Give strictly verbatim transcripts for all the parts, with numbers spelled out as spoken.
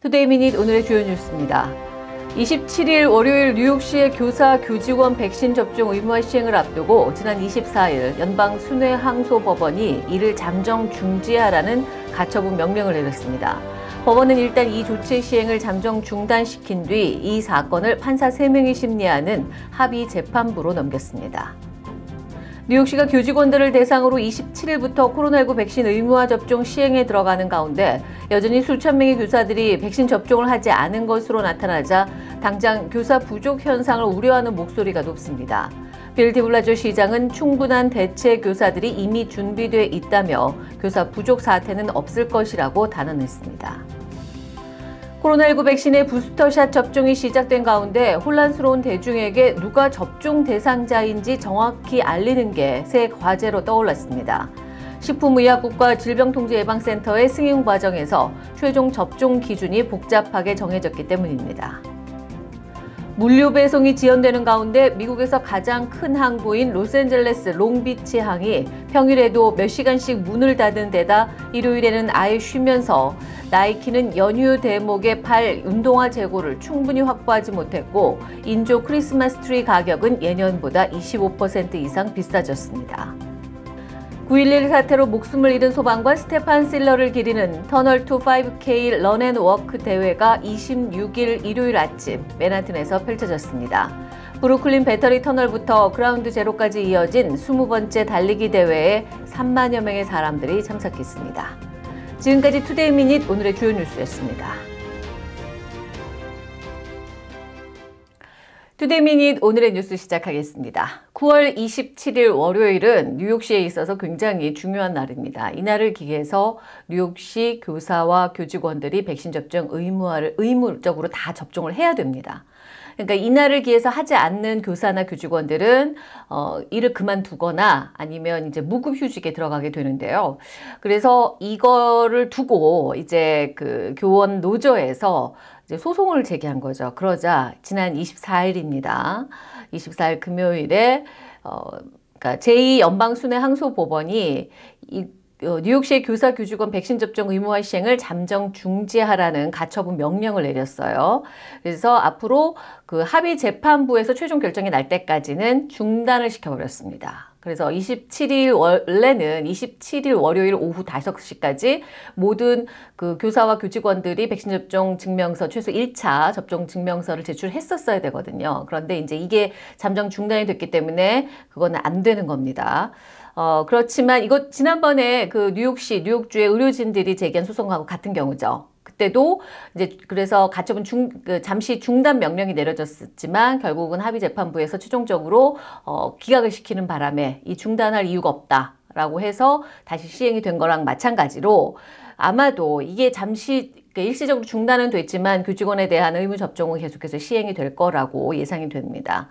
투데이 미닛 오늘의 주요 뉴스입니다. 이십칠일 월요일 뉴욕시의 교사, 교직원 백신 접종 의무화 시행을 앞두고 지난 이십사일 연방 순회 항소 법원이 이를 잠정 중지하라는 가처분 명령을 내렸습니다. 법원은 일단 이 조치 시행을 잠정 중단시킨 뒤 이 사건을 판사 세 명이 심리하는 합의 재판부로 넘겼습니다. 뉴욕시가 교직원들을 대상으로 이십칠일부터 코로나십구 백신 의무화 접종 시행에 들어가는 가운데 여전히 수천 명의 교사들이 백신 접종을 하지 않은 것으로 나타나자 당장 교사 부족 현상을 우려하는 목소리가 높습니다. 빌 데 블라시오 시장은 충분한 대체 교사들이 이미 준비돼 있다며 교사 부족 사태는 없을 것이라고 단언했습니다. 코로나십구 백신의 부스터샷 접종이 시작된 가운데 혼란스러운 대중에게 누가 접종 대상자인지 정확히 알리는 게 새 과제로 떠올랐습니다. 식품의약국과 질병통제예방센터의 승인 과정에서 최종 접종 기준이 복잡하게 정해졌기 때문입니다. 물류 배송이 지연되는 가운데 미국에서 가장 큰 항구인 로스앤젤레스 롱비치 항이 평일에도 몇 시간씩 문을 닫은 데다 일요일에는 아예 쉬면서 나이키는 연휴 대목에 팔 운동화 재고를 충분히 확보하지 못했고 인조 크리스마스 트리 가격은 예년보다 이십오 퍼센트 이상 비싸졌습니다. 구일일 사태로 목숨을 잃은 소방관 스테판 실러를 기리는 터널 투 파이브 케이 런앤워크 대회가 이십육일 일요일 아침 맨하튼에서 펼쳐졌습니다. 브루클린 배터리 터널부터 그라운드 제로까지 이어진 이십 번째 달리기 대회에 삼만여 명의 사람들이 참석했습니다. 지금까지 투데이 미닛 오늘의 주요 뉴스였습니다. 투데이 미닛 오늘의 뉴스 시작하겠습니다. 구월 이십칠일 월요일은 뉴욕시에 있어서 굉장히 중요한 날입니다. 이날을 기해서 뉴욕시 교사와 교직원들이 백신 접종 의무화를 의무적으로 다 접종을 해야 됩니다. 그러니까 이날을 기해서 하지 않는 교사나 교직원들은 어, 일을 그만두거나 아니면 이제 무급휴직에 들어가게 되는데요. 그래서 이거를 두고 이제 그 교원 노조에서 이제 소송을 제기한 거죠. 그러자 지난 이십사일입니다. 이십사일 금요일에 어, 그러니까 제이 연방순회 항소법원이 이 뉴욕시의 교사, 교직원 백신 접종 의무화 시행을 잠정 중지하라는 가처분 명령을 내렸어요. 그래서 앞으로 그 합의 재판부에서 최종 결정이 날 때까지는 중단을 시켜버렸습니다. 그래서 이십칠일 원래는 이십칠일 월요일 오후 다섯 시까지 모든 그 교사와 교직원들이 백신 접종 증명서 최소 일 차 접종 증명서를 제출했었어야 되거든요. 그런데 이제 이게 잠정 중단이 됐기 때문에 그건 안 되는 겁니다. 어, 그렇지만 이것 지난번에 그 뉴욕시, 뉴욕주의 의료진들이 제기한 소송하고 같은 경우죠. 그때도 이제 그래서 가처분 중, 그 잠시 중단 명령이 내려졌지만 결국은 합의 재판부에서 최종적으로 어, 기각을 시키는 바람에 이 중단할 이유가 없다라고 해서 다시 시행이 된 거랑 마찬가지로 아마도 이게 잠시 일시적으로 중단은 됐지만 교직원에 대한 의무 접종은 계속해서 시행이 될 거라고 예상이 됩니다.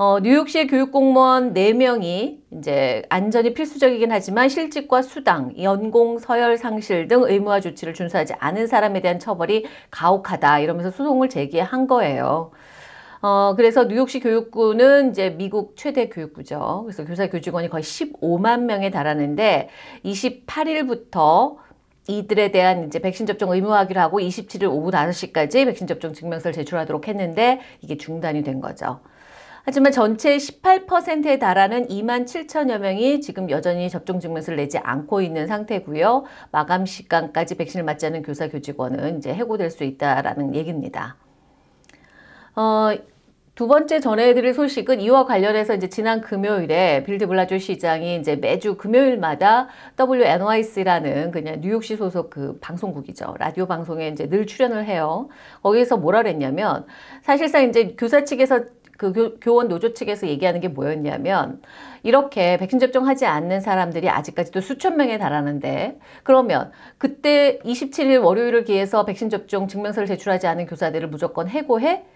어, 뉴욕시의 교육공무원 네 명이 이제 안전이 필수적이긴 하지만 실직과 수당, 연공, 서열 상실 등 의무화 조치를 준수하지 않은 사람에 대한 처벌이 가혹하다 이러면서 소송을 제기한 거예요. 어, 그래서 뉴욕시 교육부는 이제 미국 최대 교육부죠. 그래서 교사 교직원이 거의 십오만 명에 달하는데 이십팔일부터 이들에 대한 이제 백신 접종 의무화하기로 하고 이십칠일 오후 다섯 시까지 백신 접종 증명서를 제출하도록 했는데 이게 중단이 된 거죠. 하지만 전체의 십팔 퍼센트에 달하는 이만 칠천여 명이 지금 여전히 접종 증명서를 내지 않고 있는 상태고요. 마감 시간까지 백신을 맞지 않은 교사, 교직원은 이제 해고될 수 있다라는 얘기입니다. 어, 두 번째 전해드릴 소식은 이와 관련해서 이제 지난 금요일에 빌 데 블라시오 시장이 이제 매주 금요일마다 더블유 엔 와이 씨라는 그냥 뉴욕시 소속 그 방송국이죠. 라디오 방송에 이제 늘 출연을 해요. 거기에서 뭐라 그랬냐면 사실상 이제 교사 측에서 그 교, 교원 노조 측에서 얘기하는 게 뭐였냐면 이렇게 백신 접종하지 않는 사람들이 아직까지도 수천 명에 달하는데 그러면 그때 이십칠일 월요일을 기해서 백신 접종 증명서를 제출하지 않은 교사들을 무조건 해고해?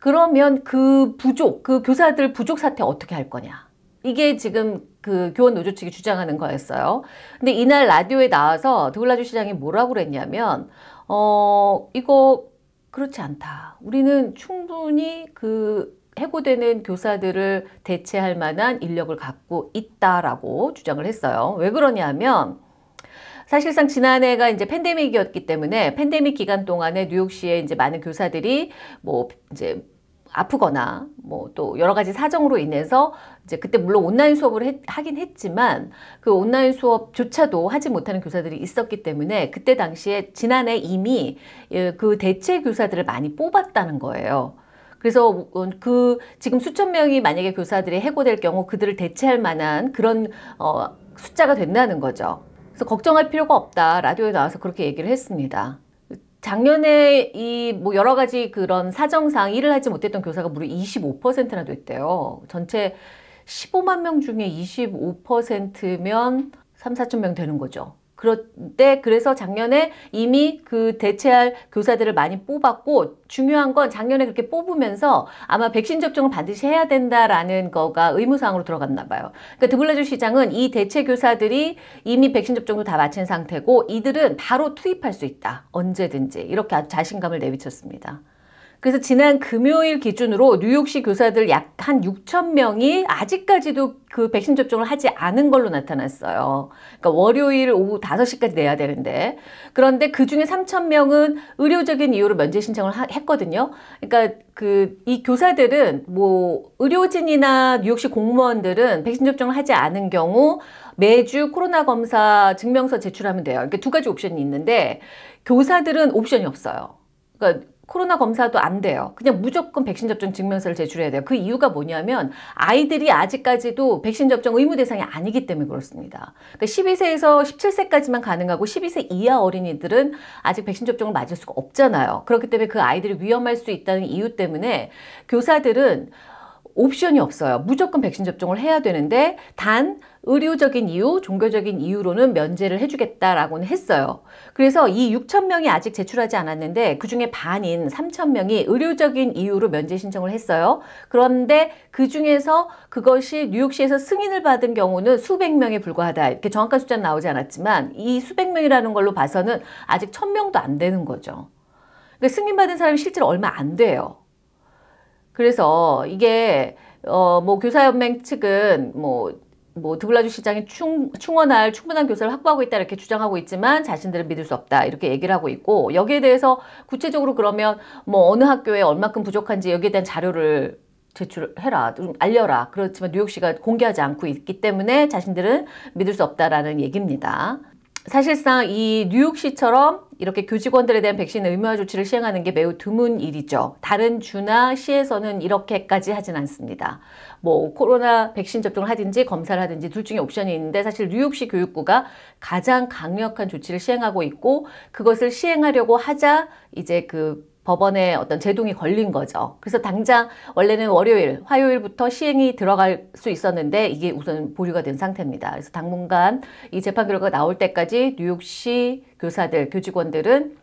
그러면 그 부족, 그 교사들 부족 사태 어떻게 할 거냐? 이게 지금 그 교원 노조 측이 주장하는 거였어요. 근데 이날 라디오에 나와서 데 블라시오 시장이 뭐라고 그랬냐면 어 이거 그렇지 않다. 우리는 충분히 그 해고되는 교사들을 대체할 만한 인력을 갖고 있다라고 주장을 했어요. 왜 그러냐면 사실상 지난해가 이제 팬데믹이었기 때문에 팬데믹 기간 동안에 뉴욕시에 이제 많은 교사들이 뭐 이제 아프거나 뭐 또 여러 가지 사정으로 인해서 이제 그때 물론 온라인 수업을 했, 하긴 했지만 그 온라인 수업조차도 하지 못하는 교사들이 있었기 때문에 그때 당시에 지난해 이미 그 대체 교사들을 많이 뽑았다는 거예요. 그래서 그 지금 수천 명이 만약에 교사들이 해고될 경우 그들을 대체할 만한 그런 어, 숫자가 된다는 거죠. 그래서 걱정할 필요가 없다. 라디오에 나와서 그렇게 얘기를 했습니다. 작년에 이 뭐 여러 가지 그런 사정상 일을 하지 못했던 교사가 무려 이십오 퍼센트나 됐대요. 전체 십오만 명 중에 이십오 퍼센트면 삼사천 명 되는 거죠. 그런데 그래서 작년에 이미 그 대체할 교사들을 많이 뽑았고, 중요한 건 작년에 그렇게 뽑으면서 아마 백신 접종을 반드시 해야 된다라는 거가 의무사항으로 들어갔나 봐요. 그러니까 드블라주 시장은 이 대체 교사들이 이미 백신 접종도 다 마친 상태고 이들은 바로 투입할 수 있다. 언제든지. 이렇게 아주 자신감을 내비쳤습니다. 그래서 지난 금요일 기준으로 뉴욕시 교사들 약 한 육천 명이 아직까지도 그 백신 접종을 하지 않은 걸로 나타났어요. 그러니까 월요일 오후 다섯 시까지 내야 되는데, 그런데 그 중에 삼천 명은 의료적인 이유로 면제 신청을 하, 했거든요. 그러니까 그 이 교사들은 뭐 의료진이나 뉴욕시 공무원들은 백신 접종을 하지 않은 경우 매주 코로나 검사 증명서 제출하면 돼요. 그러니까 두 가지 옵션이 있는데 교사들은 옵션이 없어요. 그러니까 코로나 검사도 안 돼요. 그냥 무조건 백신 접종 증명서를 제출해야 돼요. 그 이유가 뭐냐면 아이들이 아직까지도 백신 접종 의무 대상이 아니기 때문에 그렇습니다. 그러니까 십이 세에서 십칠 세까지만 가능하고 십이 세 이하 어린이들은 아직 백신 접종을 맞을 수가 없잖아요. 그렇기 때문에 그 아이들이 위험할 수 있다는 이유 때문에 교사들은 옵션이 없어요. 무조건 백신 접종을 해야 되는데 단 의료적인 이유, 종교적인 이유로는 면제를 해주겠다라고는 했어요. 그래서 이 육천 명이 아직 제출하지 않았는데 그중에 반인 삼천 명이 의료적인 이유로 면제 신청을 했어요. 그런데 그중에서 그것이 뉴욕시에서 승인을 받은 경우는 수백 명에 불과하다. 이렇게 정확한 숫자는 나오지 않았지만 이 수백 명이라는 걸로 봐서는 아직 천 명도 안 되는 거죠. 그러니까 승인받은 사람이 실제로 얼마 안 돼요. 그래서 이게 어 뭐 교사연맹 측은 뭐 뭐 드블라주 시장이 충, 충원할 충분한 교사를 확보하고 있다 이렇게 주장하고 있지만 자신들은 믿을 수 없다 이렇게 얘기를 하고 있고, 여기에 대해서 구체적으로 그러면 뭐 어느 학교에 얼마큼 부족한지 여기에 대한 자료를 제출해라, 좀 알려라. 그렇지만 뉴욕시가 공개하지 않고 있기 때문에 자신들은 믿을 수 없다라는 얘기입니다. 사실상 이 뉴욕시처럼 이렇게 교직원들에 대한 백신 의무화 조치를 시행하는 게 매우 드문 일이죠. 다른 주나 시에서는 이렇게까지 하진 않습니다. 뭐 코로나 백신 접종을 하든지 검사를 하든지 둘 중에 옵션이 있는데 사실 뉴욕시 교육부가 가장 강력한 조치를 시행하고 있고 그것을 시행하려고 하자 이제 그 법원의 어떤 제동이 걸린 거죠. 그래서 당장 원래는 월요일, 화요일부터 시행이 들어갈 수 있었는데 이게 우선 보류가 된 상태입니다. 그래서 당분간 이 재판 결과가 나올 때까지 뉴욕시 교사들, 교직원들은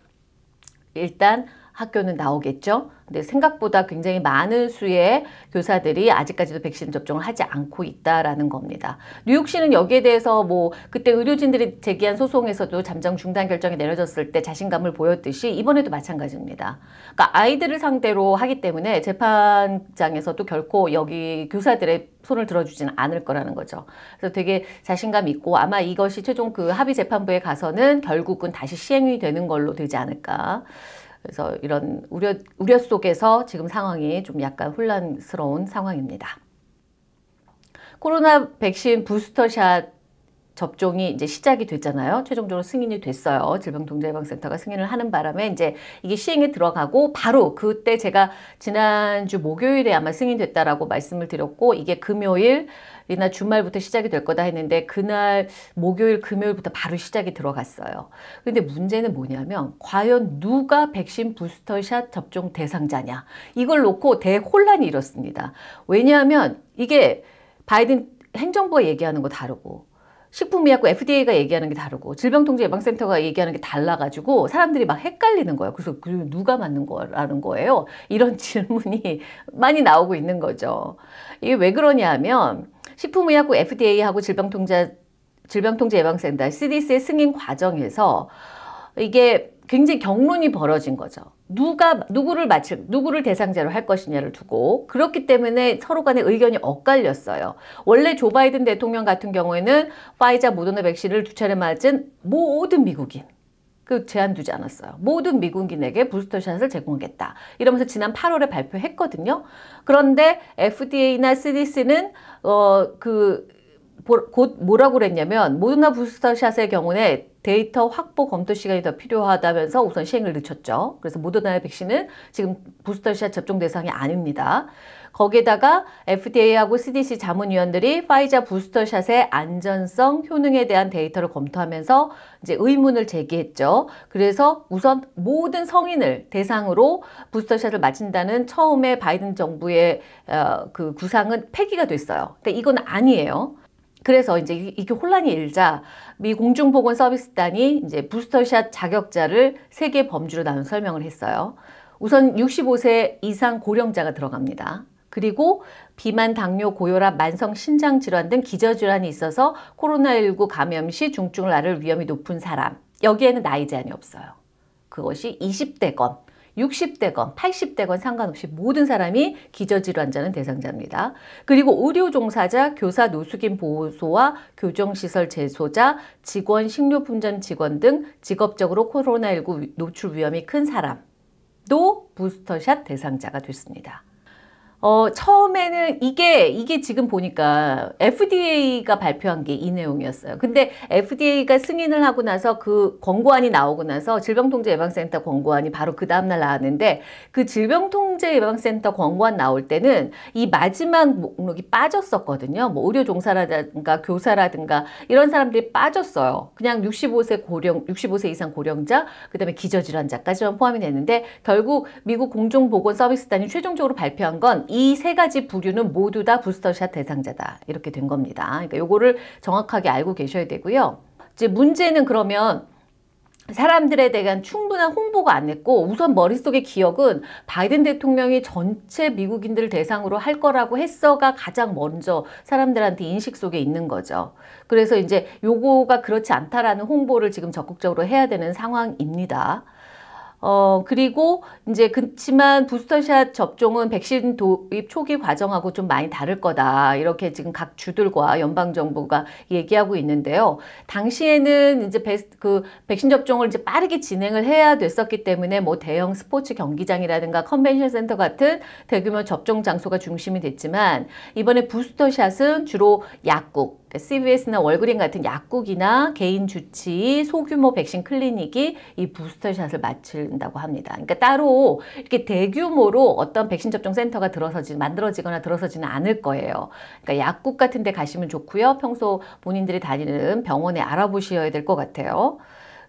일단 학교는 나오겠죠. 근데 생각보다 굉장히 많은 수의 교사들이 아직까지도 백신 접종을 하지 않고 있다라는 겁니다. 뉴욕시는 여기에 대해서 뭐 그때 의료진들이 제기한 소송에서도 잠정 중단 결정이 내려졌을 때 자신감을 보였듯이 이번에도 마찬가지입니다. 그러니까 아이들을 상대로 하기 때문에 재판장에서도 결코 여기 교사들의 손을 들어주지는 않을 거라는 거죠. 그래서 되게 자신감 있고 아마 이것이 최종 그 합의 재판부에 가서는 결국은 다시 시행이 되는 걸로 되지 않을까. 그래서 이런 우려, 우려 속에서 지금 상황이 좀 약간 혼란스러운 상황입니다. 코로나 백신 부스터샷 접종이 이제 시작이 됐잖아요. 최종적으로 승인이 됐어요. 질병통제예방센터가 승인을 하는 바람에 이제 이게 시행에 들어가고 바로 그때 제가 지난주 목요일에 아마 승인됐다라고 말씀을 드렸고 이게 금요일이나 주말부터 시작이 될 거다 했는데 그날 목요일 금요일부터 바로 시작이 들어갔어요. 근데 문제는 뭐냐면 과연 누가 백신 부스터샷 접종 대상자냐 이걸 놓고 대혼란이 일었습니다. 왜냐하면 이게 바이든 행정부가 얘기하는 거 다르고 식품의약국 에프디에이가 얘기하는 게 다르고 질병통제예방센터가 얘기하는 게 달라가지고 사람들이 막 헷갈리는 거예요. 그래서 누가 맞는 거라는 거예요. 이런 질문이 많이 나오고 있는 거죠. 이게 왜 그러냐 하면 식품의약국 에프디에이하고 질병통제, 질병통제예방센터 씨디씨의 승인 과정에서 이게 굉장히 격론이 벌어진 거죠. 누가 누구를 마칠 누구를 대상자로 할 것이냐를 두고, 그렇기 때문에 서로 간의 의견이 엇갈렸어요. 원래 조 바이든 대통령 같은 경우에는 파이자 모더나 백신을 두 차례 맞은 모든 미국인, 그 제한 두지 않았어요. 모든 미국인에게 부스터샷을 제공하겠다 이러면서 지난 팔월에 발표했거든요. 그런데 에프디에이나 씨디씨는 어, 그 곧 뭐라고 그랬냐면, 모더나 부스터샷의 경우에 데이터 확보 검토 시간이 더 필요하다면서 우선 시행을 늦췄죠. 그래서 모더나의 백신은 지금 부스터샷 접종 대상이 아닙니다. 거기에다가 에프디에이하고 씨디씨 자문위원들이 파이자 부스터샷의 안전성, 효능에 대한 데이터를 검토하면서 이제 의문을 제기했죠. 그래서 우선 모든 성인을 대상으로 부스터샷을 맞힌다는 처음에 바이든 정부의 어, 그 구상은 폐기가 됐어요. 근데 이건 아니에요. 그래서 이제 이게 혼란이 일자 미 공중보건서비스단이 이제 부스터샷 자격자를 세 개 범주로 나눈 설명을 했어요. 우선 육십오 세 이상 고령자가 들어갑니다. 그리고 비만, 당뇨, 고혈압, 만성 신장 질환 등 기저 질환이 있어서 코로나 일구 감염 시 중증을 앓을 위험이 높은 사람, 여기에는 나이 제한이 없어요. 그것이 이십 대건 육십 대건 팔십 대건 상관없이 모든 사람이 기저질환자는 대상자입니다. 그리고 의료종사자, 교사, 노숙인 보호소와 교정시설 제소자, 직원, 식료품점 직원 등 직업적으로 코로나 일구 노출 위험이 큰 사람도 부스터샷 대상자가 됐습니다. 어, 처음에는 이게, 이게 지금 보니까 에프디에이가 발표한 게 이 내용이었어요. 근데 에프디에이가 승인을 하고 나서 그 권고안이 나오고 나서 질병통제예방센터 권고안이 바로 그 다음날 나왔는데, 그 질병통제예방센터 권고안 나올 때는 이 마지막 목록이 빠졌었거든요. 뭐 의료종사라든가 교사라든가 이런 사람들이 빠졌어요. 그냥 육십오 세 고령, 육십오 세 이상 고령자, 그 다음에 기저질환자까지만 포함이 됐는데, 결국 미국 공중보건서비스단이 최종적으로 발표한 건 이 세 가지 부류는 모두 다 부스터샷 대상자다 이렇게 된 겁니다. 그러니까 요거를 정확하게 알고 계셔야 되고요. 이제 문제는 그러면 사람들에 대한 충분한 홍보가 안 됐고, 우선 머릿속의 기억은 바이든 대통령이 전체 미국인들을 대상으로 할 거라고 했어가 가장 먼저 사람들한테 인식 속에 있는 거죠. 그래서 이제 요거가 그렇지 않다라는 홍보를 지금 적극적으로 해야 되는 상황입니다. 어, 그리고 이제 그치만 부스터샷 접종은 백신 도입 초기 과정하고 좀 많이 다를 거다 이렇게 지금 각 주들과 연방정부가 얘기하고 있는데요. 당시에는 이제 베스트, 그 백신 접종을 이제 빠르게 진행을 해야 됐었기 때문에 뭐 대형 스포츠 경기장이라든가 컨벤션 센터 같은 대규모 접종 장소가 중심이 됐지만, 이번에 부스터샷은 주로 약국, 씨비에스나 월그린 같은 약국이나 개인 주치, 소규모 백신 클리닉이 이 부스터샷을 맞춘다고 합니다. 그러니까 따로 이렇게 대규모로 어떤 백신 접종 센터가 들어서지, 만들어지거나 들어서지는 않을 거예요. 그러니까 약국 같은 데 가시면 좋고요. 평소 본인들이 다니는 병원에 알아보셔야 될 것 같아요.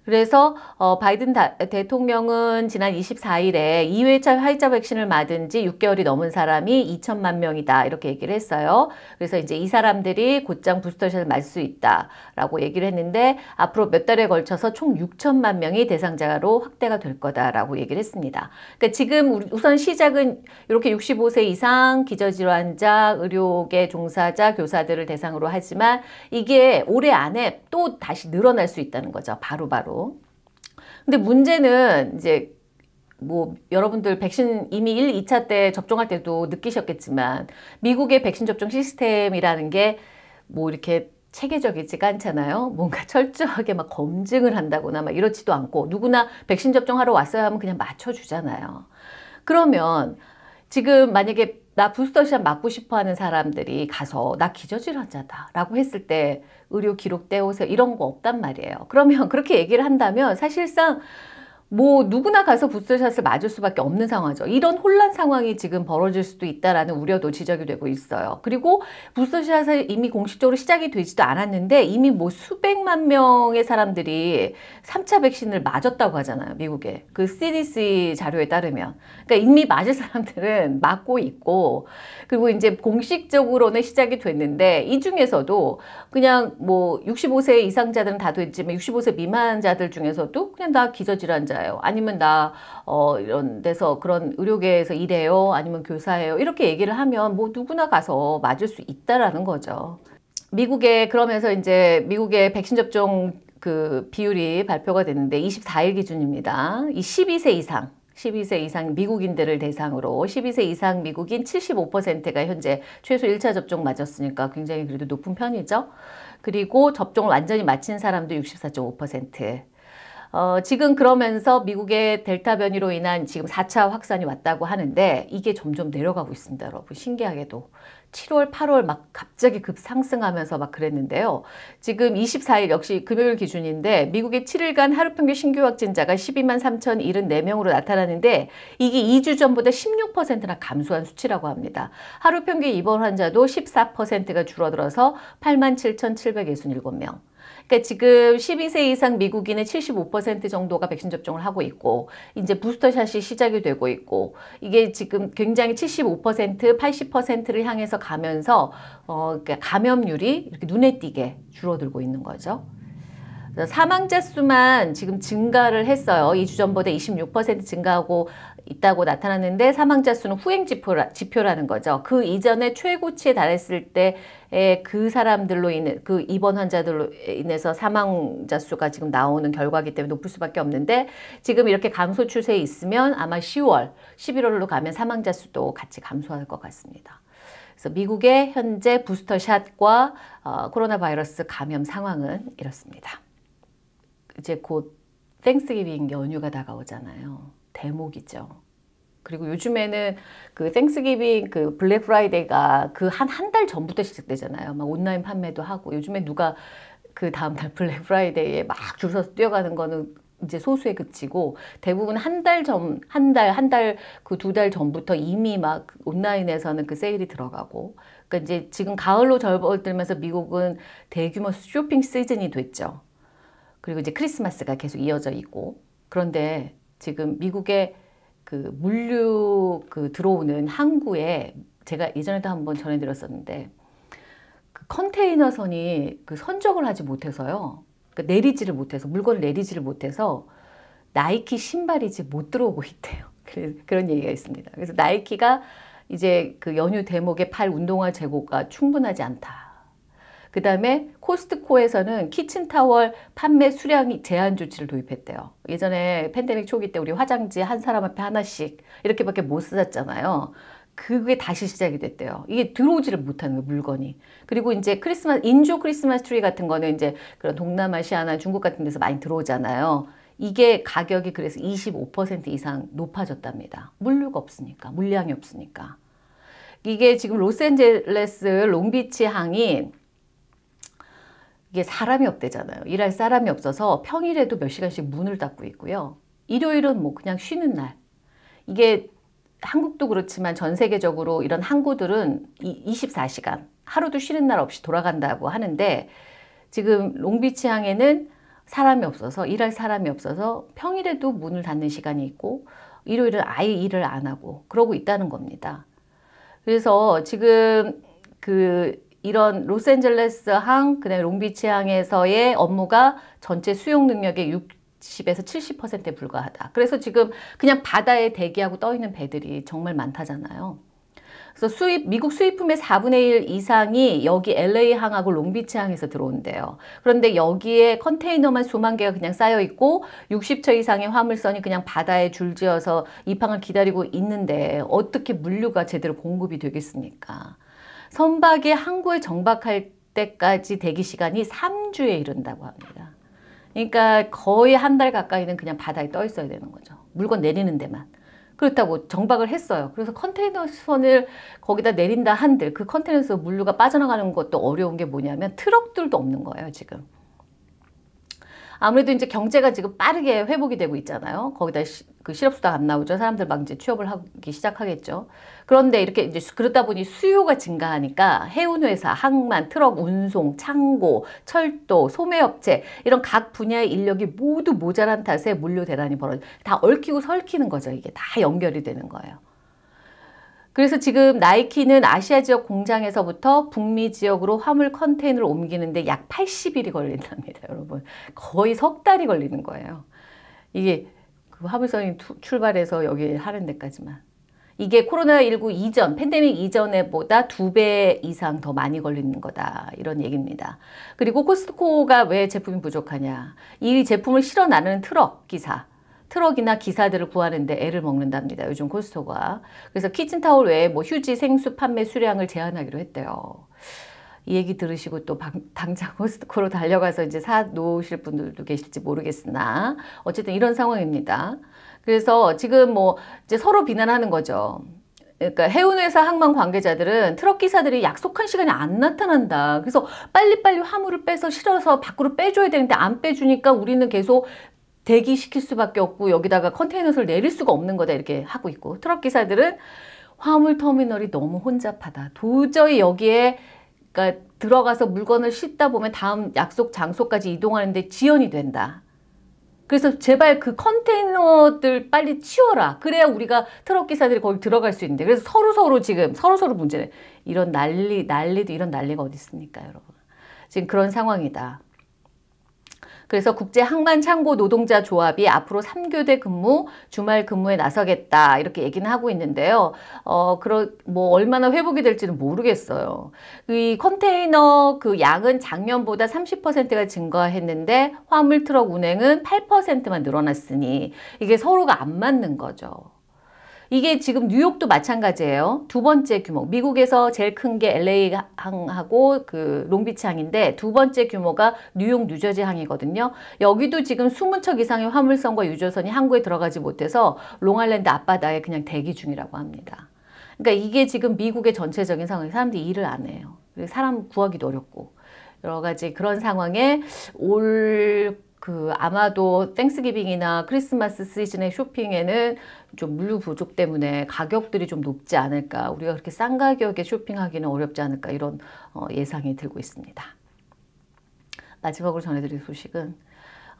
그래서 어, 바이든 다, 대통령은 지난 이십사일에 이 회차 화이자 백신을 맞은 지 육 개월이 넘은 사람이 이천만 명이다 이렇게 얘기를 했어요. 그래서 이제 이 사람들이 곧장 부스터샷을 맞을 수 있다라고 얘기를 했는데, 앞으로 몇 달에 걸쳐서 총 육천만 명이 대상자로 확대가 될 거다라고 얘기를 했습니다. 그러니까 지금 우리 우선 시작은 이렇게 육십오 세 이상 기저질환자, 의료계 종사자, 교사들을 대상으로 하지만 이게 올해 안에 또 다시 늘어날 수 있다는 거죠. 바로바로. 근데 문제는 이제 뭐 여러분들 백신 이미 일, 이차 때 접종할 때도 느끼셨겠지만, 미국의 백신 접종 시스템이라는 게 뭐 이렇게 체계적이지가 않잖아요. 뭔가 철저하게 막 검증을 한다거나 막 이렇지도 않고, 누구나 백신 접종하러 왔어야 하면 그냥 맞춰주잖아요. 그러면 지금 만약에 나 부스터샷 맞고 싶어 하는 사람들이 가서 나 기저질환자다 라고 했을 때 의료 기록 떼오세요 이런 거 없단 말이에요. 그러면 그렇게 얘기를 한다면 사실상 뭐 누구나 가서 부스터샷을 맞을 수밖에 없는 상황이죠. 이런 혼란 상황이 지금 벌어질 수도 있다라는 우려도 지적이 되고 있어요. 그리고 부스터샷을 이미 공식적으로 시작이 되지도 않았는데 이미 뭐 수백만 명의 사람들이 삼 차 백신을 맞았다고 하잖아요. 미국에. 그 씨디씨 자료에 따르면. 그러니까 이미 맞을 사람들은 맞고 있고, 그리고 이제 공식적으로는 시작이 됐는데, 이 중에서도 그냥 뭐 육십오 세 이상자들은 다 됐지만 육십오 세 미만자들 중에서도 그냥 나 기저질환자, 아니면 나 어, 이런 데서 그런 의료계에서 일해요, 아니면 교사예요 이렇게 얘기를 하면 뭐 누구나 가서 맞을 수 있다라는 거죠. 미국에 그러면서 이제 미국의 백신 접종 그 비율이 발표가 됐는데 이십사 일 기준입니다. 이 십이 세 이상, 십이 세 이상 미국인들을 대상으로 십이 세 이상 미국인 칠십오 퍼센트가 현재 최소 일 차 접종 맞았으니까 굉장히 그래도 높은 편이죠. 그리고 접종을 완전히 마친 사람도 육십사 점 오 퍼센트. 어, 지금 그러면서 미국의 델타 변이로 인한 지금 사 차 확산이 왔다고 하는데 이게 점점 내려가고 있습니다. 여러분, 신기하게도 칠월, 팔월 막 갑자기 급상승하면서 막 그랬는데요. 지금 이십사 일 역시 금요일 기준인데 미국의 칠 일간 하루 평균 신규 확진자가 십이만 삼천칠십사 명으로 나타나는데 이게 이 주 전보다 십육 퍼센트나 감소한 수치라고 합니다. 하루 평균 입원 환자도 십사 퍼센트가 줄어들어서 팔만 칠천칠백육십칠 명. 그러니까 지금 십이 세 이상 미국인의 칠십오 퍼센트 정도가 백신 접종을 하고 있고 이제 부스터샷이 시작이 되고 있고 이게 지금 굉장히 칠십오 퍼센트, 팔십 퍼센트를 향해서 가면서 어, 그러니까 감염률이 이렇게 눈에 띄게 줄어들고 있는 거죠. 사망자 수만 지금 증가를 했어요. 이 주 전보다 이십육 퍼센트 증가하고 있다고 나타났는데 사망자 수는 후행 지표라, 지표라는 거죠. 그 이전에 최고치에 달했을 때의 그 사람들로 인해 그 입원 환자들로 인해서 사망자 수가 지금 나오는 결과이기 때문에 높을 수밖에 없는데 지금 이렇게 감소 추세에 있으면 아마 시월, 십일월로 가면 사망자 수도 같이 감소할 것 같습니다. 그래서 미국의 현재 부스터샷과 어, 코로나 바이러스 감염 상황은 이렇습니다. 이제 곧 땡스기빙 연휴가 다가오잖아요. 대목이죠. 그리고 요즘에는 그 땡스기빙 그 블랙 프라이데이가 그 한 한 달 전부터 시작되잖아요. 막 온라인 판매도 하고 요즘에 누가 그 다음날 블랙 프라이데이에 막 줄 서서 뛰어가는 거는 이제 소수에 그치고 대부분 한 달 전, 한 달, 한 달, 그 두 달 전부터 이미 막 온라인에서는 그 세일이 들어가고 그러니까 이제 지금 가을로 접어들면서 미국은 대규모 쇼핑 시즌이 됐죠. 그리고 이제 크리스마스가 계속 이어져 있고 그런데 지금 미국의 그 물류 그 들어오는 항구에 제가 예전에도 한번 전해드렸었는데 그 컨테이너선이 그 선적을 하지 못해서요. 그러니까 내리지를 못해서 물건을 내리지를 못해서 나이키 신발이 지금 못 들어오고 있대요. 그런 얘기가 있습니다. 그래서 나이키가 이제 그 연휴 대목에 팔 운동화 재고가 충분하지 않다. 그 다음에 코스트코에서는 키친타월 판매 수량이 제한 조치를 도입했대요. 예전에 팬데믹 초기 때 우리 화장지 한 사람 앞에 하나씩 이렇게밖에 못 쓰셨잖아요. 그게 다시 시작이 됐대요. 이게 들어오지를 못하는 거예요, 물건이. 그리고 이제 크리스마스, 인조 크리스마스 트리 같은 거는 이제 그런 동남아시아나 중국 같은 데서 많이 들어오잖아요. 이게 가격이 그래서 이십오 퍼센트 이상 높아졌답니다. 물류가 없으니까, 물량이 없으니까. 이게 지금 로스앤젤레스 롱비치 항이 이게 사람이 없대잖아요. 일할 사람이 없어서 평일에도 몇 시간씩 문을 닫고 있고요. 일요일은 뭐 그냥 쉬는 날. 이게 한국도 그렇지만 전 세계적으로 이런 항구들은 이십사 시간 하루도 쉬는 날 없이 돌아간다고 하는데 지금 롱비치항에는 사람이 없어서 일할 사람이 없어서 평일에도 문을 닫는 시간이 있고 일요일은 아예 일을 안 하고 그러고 있다는 겁니다. 그래서 지금 그 이런 로스앤젤레스 항, 그 다음에 롱비치 항에서의 업무가 전체 수용 능력의 육십에서 칠십 퍼센트에 불과하다. 그래서 지금 그냥 바다에 대기하고 떠있는 배들이 정말 많다잖아요. 그래서 수입, 미국 수입품의 사분의 일 이상이 여기 엘에이 항하고 롱비치 항에서 들어온대요. 그런데 여기에 컨테이너만 수만 개가 그냥 쌓여있고 육십 척 이상의 화물선이 그냥 바다에 줄지어서 입항을 기다리고 있는데 어떻게 물류가 제대로 공급이 되겠습니까? 선박이 항구에 정박할 때까지 대기 시간이 삼 주에 이른다고 합니다. 그러니까 거의 한 달 가까이는 그냥 바다에 떠 있어야 되는 거죠. 물건 내리는 데만. 그렇다고 정박을 했어요. 그래서 컨테이너선을 거기다 내린다 한들 그 컨테이너선 물류가 빠져나가는 것도 어려운 게 뭐냐면 트럭들도 없는 거예요, 지금. 아무래도 이제 경제가 지금 빠르게 회복이 되고 있잖아요. 거기다 시, 그 실업수당 안 나오죠. 사람들 막 이제 취업을 하기 시작하겠죠. 그런데 이렇게 이제 그러다 보니 수요가 증가하니까 해운회사, 항만, 트럭, 운송, 창고, 철도, 소매업체 이런 각 분야의 인력이 모두 모자란 탓에 물류 대란이 벌어져. 다 얽히고 설키는 거죠. 이게 다 연결이 되는 거예요. 그래서 지금 나이키는 아시아 지역 공장에서부터 북미 지역으로 화물 컨테이너를 옮기는데 약 팔십 일이 걸린답니다, 여러분. 거의 석 달이 걸리는 거예요. 이게 그 화물선이 출발해서 여기 하는 데까지만. 이게 코로나십구 이전, 팬데믹 이전에 보다 두 배 이상 더 많이 걸리는 거다. 이런 얘기입니다. 그리고 코스트코가 왜 제품이 부족하냐. 이 제품을 실어 나르는 트럭 기사. 트럭이나 기사들을 구하는데 애를 먹는답니다. 요즘 코스트코가. 그래서 키친타올 외에 뭐 휴지, 생수 판매 수량을 제한하기로 했대요. 이 얘기 들으시고 또 방, 당장 코스트코로 달려가서 이제 사 놓으실 분들도 계실지 모르겠으나 어쨌든 이런 상황입니다. 그래서 지금 뭐 이제 서로 비난하는 거죠. 그러니까 해운회사 항만 관계자들은 트럭 기사들이 약속한 시간에 안 나타난다. 그래서 빨리빨리 화물을 빼서 실어서 밖으로 빼줘야 되는데 안 빼주니까 우리는 계속 대기시킬 수밖에 없고 여기다가 컨테이너를 내릴 수가 없는 거다 이렇게 하고 있고, 트럭 기사들은 화물 터미널이 너무 혼잡하다. 도저히 여기에 그러니까 들어가서 물건을 싣다 보면 다음 약속 장소까지 이동하는데 지연이 된다. 그래서 제발 그 컨테이너들 빨리 치워라. 그래야 우리가 트럭 기사들이 거기 들어갈 수 있는데. 그래서 서로서로 지금 서로서로 문제네. 이런 난리, 난리도 이런 난리가 어디 있습니까, 여러분. 지금 그런 상황이다. 그래서 국제항만창고노동자조합이 앞으로 삼 교대 근무, 주말 근무에 나서겠다 이렇게 얘기는 하고 있는데요. 어, 그런 뭐 얼마나 회복이 될지는 모르겠어요. 이 컨테이너 그 양은 작년보다 삼십 퍼센트가 증가했는데 화물 트럭 운행은 팔 퍼센트만 늘어났으니 이게 서로가 안 맞는 거죠. 이게 지금 뉴욕도 마찬가지예요. 두 번째 규모. 미국에서 제일 큰 게 엘에이 항하고 그 롱비치 항인데 두 번째 규모가 뉴욕 뉴저지 항이거든요. 여기도 지금 이십 척 이상의 화물선과 유조선이 항구에 들어가지 못해서 롱아일랜드 앞바다에 그냥 대기 중이라고 합니다. 그러니까 이게 지금 미국의 전체적인 상황이 사람들이 일을 안 해요. 사람 구하기도 어렵고 여러 가지 그런 상황에 올 그 아마도 땡스기빙이나 크리스마스 시즌의 쇼핑에는 좀 물류 부족 때문에 가격들이 좀 높지 않을까, 우리가 그렇게 싼 가격에 쇼핑하기는 어렵지 않을까 이런 어, 예상이 들고 있습니다. 마지막으로 전해드릴 소식은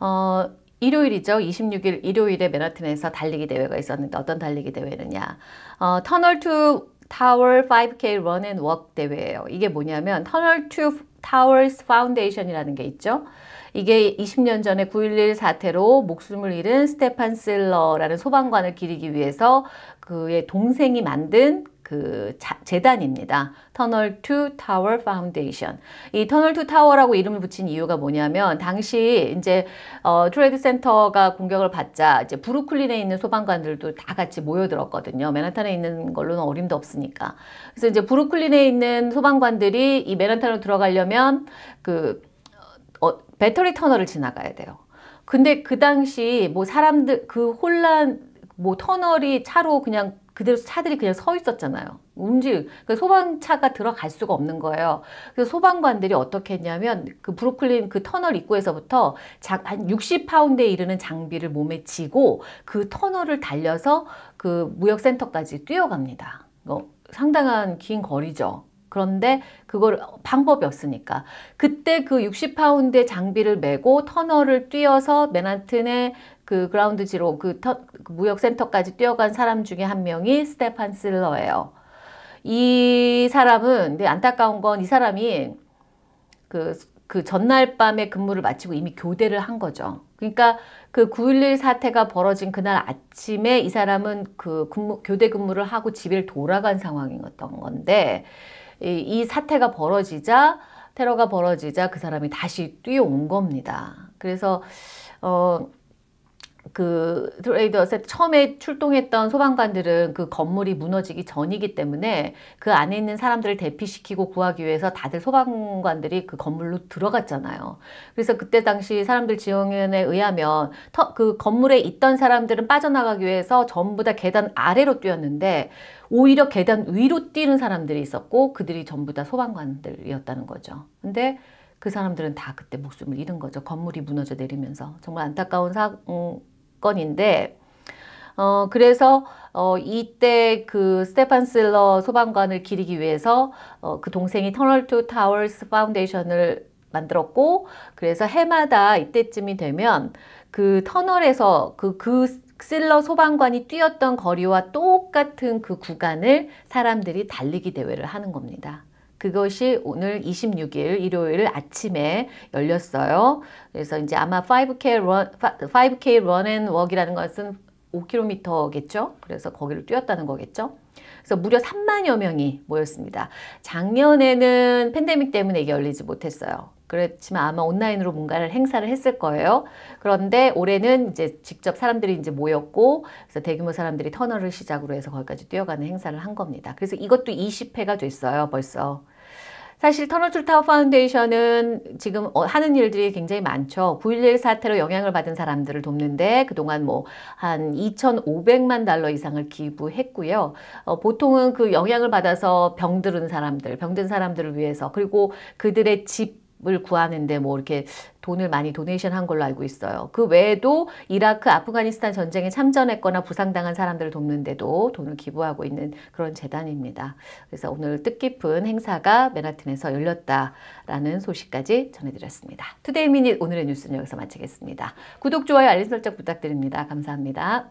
어, 일요일이죠. 이십육 일 일요일에 맨하튼에서 달리기 대회가 있었는데 어떤 달리기 대회느냐. 어, 터널 투 타워 파이브 케이 런 앤 워크 대회예요. 이게 뭐냐면 터널 투 타워스 파운데이션이라는 게 있죠. 이게 이십 년 전에 구일일 사태로 목숨을 잃은 스테판 실러라는 소방관을 기리기 위해서 그의 동생이 만든 그 자, 재단입니다. 터널 투 타워 파운데이션. 이 터널 투 타워라고 이름을 붙인 이유가 뭐냐면 당시 이제 어, 트레이드 센터가 공격을 받자 이제 브루클린에 있는 소방관들도 다 같이 모여들었거든요. 맨하탄에 있는 걸로는 어림도 없으니까. 그래서 이제 브루클린에 있는 소방관들이 이 맨하탄으로 들어가려면 그 어, 배터리 터널을 지나가야 돼요. 근데 그 당시 뭐 사람들 그 혼란 뭐 터널이 차로 그냥 그대로 차들이 그냥 서 있었잖아요. 움직 그러니까 소방차가 들어갈 수가 없는 거예요. 그래서 소방관들이 어떻게 했냐면 그 브루클린 그 터널 입구에서부터 작, 한 육십 파운드에 이르는 장비를 몸에 쥐고 그 터널을 달려서 그 무역센터까지 뛰어갑니다. 뭐, 상당한 긴 거리죠. 그런데 그걸 방법이 없으니까 그때 그 육십 파운드의 장비를 메고 터널을 뛰어서 맨하튼의 그 그라운드 지로 그, 터, 그 무역센터까지 뛰어간 사람 중에 한 명이 스테판 실러예요. 이 사람은 근데 안타까운 건 이 사람이 그, 그 전날 밤에 근무를 마치고 이미 교대를 한 거죠. 그러니까 그 구일일 사태가 벌어진 그날 아침에 이 사람은 그 근무, 교대 근무를 하고 집에 돌아간 상황이었던 건데 이 사태가 벌어지자, 테러가 벌어지자 그 사람이 다시 뛰어온 겁니다. 그래서 어, 그 트레이더 센터 처음에 출동했던 소방관들은 그 건물이 무너지기 전이기 때문에 그 안에 있는 사람들을 대피시키고 구하기 위해서 다들 소방관들이 그 건물로 들어갔잖아요. 그래서 그때 당시 사람들 증언에 의하면 터, 그 건물에 있던 사람들은 빠져나가기 위해서 전부 다 계단 아래로 뛰었는데 오히려 계단 위로 뛰는 사람들이 있었고 그들이 전부 다 소방관들이었다는 거죠. 근데 그 사람들은 다 그때 목숨을 잃은 거죠. 건물이 무너져 내리면서. 정말 안타까운 사건인데 어 그래서 어 이때 그 스테판 실러 소방관을 기리기 위해서 어 그 동생이 터널 투 타워스 파운데이션을 만들었고 그래서 해마다 이때쯤이 되면 그 터널에서 그 그 실러 소방관이 뛰었던 거리와 똑같은 그 구간을 사람들이 달리기 대회를 하는 겁니다. 그것이 오늘 이십육 일 일요일 아침에 열렸어요. 그래서 이제 아마 파이브 케이 런, 파이브 케이 런 앤 워크이라는 것은 오 킬로미터겠죠. 그래서 거기를 뛰었다는 거겠죠. 그래서 무려 삼만여 명이 모였습니다. 작년에는 팬데믹 때문에 이게 열리지 못했어요. 그렇지만 아마 온라인으로 뭔가를 행사를 했을 거예요. 그런데 올해는 이제 직접 사람들이 이제 모였고, 그래서 대규모 사람들이 터널을 시작으로 해서 거기까지 뛰어가는 행사를 한 겁니다. 그래서 이것도 이십 회가 됐어요, 벌써. 사실 터널 투 타워 파운데이션은 지금 하는 일들이 굉장히 많죠. 구일일 사태로 영향을 받은 사람들을 돕는데 그동안 뭐 한 이천오백만 달러 이상을 기부했고요. 어, 보통은 그 영향을 받아서 병들은 사람들, 병든 사람들을 위해서, 그리고 그들의 집을 구하는데 뭐 이렇게 돈을 많이 도네이션 한 걸로 알고 있어요. 그 외에도 이라크, 아프가니스탄 전쟁에 참전했거나 부상당한 사람들을 돕는데도 돈을 기부하고 있는 그런 재단입니다. 그래서 오늘 뜻깊은 행사가 맨하튼에서 열렸다라는 소식까지 전해드렸습니다. 투데이 미닛 오늘의 뉴스는 여기서 마치겠습니다. 구독, 좋아요, 알림 설정 부탁드립니다. 감사합니다.